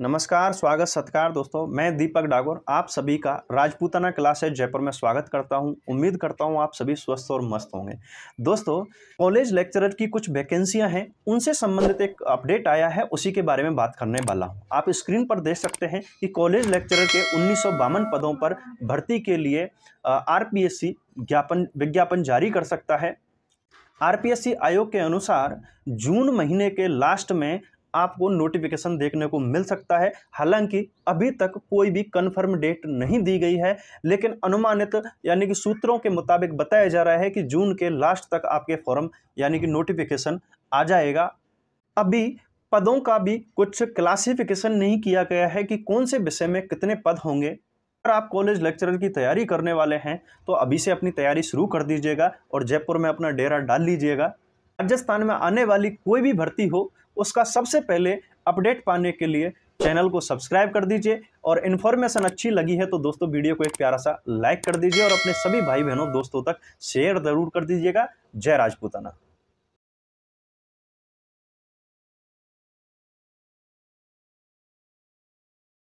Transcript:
नमस्कार, स्वागत सत्कार दोस्तों। मैं दीपक डागोर आप सभी का राजपूतना क्लासेज जयपुर में स्वागत करता हूं। उम्मीद करता हूं आप सभी स्वस्थ और मस्त होंगे। दोस्तों, कॉलेज लेक्चरर की कुछ वैकेंसियां हैं, उनसे संबंधित एक अपडेट आया है, उसी के बारे में बात करने वाला हूं। आप स्क्रीन पर देख सकते हैं कि कॉलेज लेक्चरर के 1952 पदों पर भर्ती के लिए RPSC विज्ञापन जारी कर सकता है। RPSC आयोग के अनुसार जून महीने के लास्ट में आपको नोटिफिकेशन देखने को मिल सकता है। हालांकि अभी तक कोई भी कंफर्म डेट नहीं दी गई है, लेकिन अनुमानित यानी कि सूत्रों के मुताबिक बताया जा रहा है कि जून के लास्ट तक आपके फॉर्म यानी कि नोटिफिकेशन आ जाएगा। अभी पदों का भी कुछ क्लासिफिकेशन नहीं किया गया है कि कौन से विषय में कितने पद होंगे। अगर आप कॉलेज लेक्चरर की तैयारी करने वाले हैं तो अभी से अपनी तैयारी शुरू कर दीजिएगा और जयपुर में अपना डेरा डाल लीजिएगा। राजस्थान में आने वाली कोई भी भर्ती हो, उसका सबसे पहले अपडेट पाने के लिए चैनल को सब्सक्राइब कर दीजिए, और इन्फॉर्मेशन अच्छी लगी है तो दोस्तों वीडियो को एक प्यारा सा लाइक कर दीजिए और अपने सभी भाई बहनों दोस्तों तक शेयर ज़रूर कर दीजिएगा। जय राजपूतना।